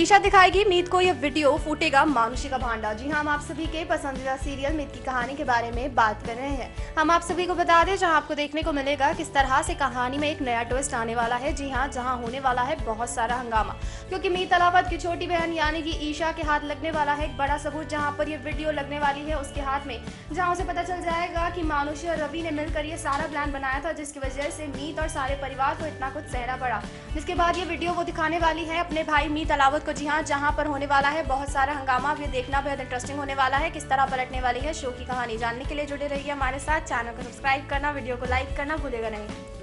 ईशा दिखाएगी मीत को यह वीडियो, फूटेगा मानुषी का भांडा। जी हाँ, हम आप सभी के पसंदीदा सीरियल मीत की कहानी के बारे में बात कर रहे हैं। हम आप सभी को बता दें जहां आपको देखने को मिलेगा किस तरह से कहानी में एक नया ट्विस्ट आने वाला है। जी हाँ, जहां होने वाला है बहुत सारा हंगामा, क्योंकि मीत अलावत की छोटी बहन यानी कि ईशा के हाथ लगने वाला है एक बड़ा सबूत। जहाँ पर यह वीडियो लगने वाली है उसके हाथ में, जहाँ उसे पता चल जाएगा कि मानुषी और रवि ने मिलकर ये सारा प्लान बनाया था, जिसकी वजह से मीत और सारे परिवार को इतना कुछ सहना पड़ा। जिसके बाद ये वीडियो वो दिखाने वाली है अपने भाई मीत अलावत। जी हाँ, जहाँ पर होने वाला है बहुत सारा हंगामा। ये देखना बेहद इंटरेस्टिंग होने वाला है, किस तरह पलटने वाली है शो की कहानी। जानने के लिए जुड़े रहिए हमारे साथ। चैनल को सब्सक्राइब करना, वीडियो को लाइक करना भूलेगा नहीं।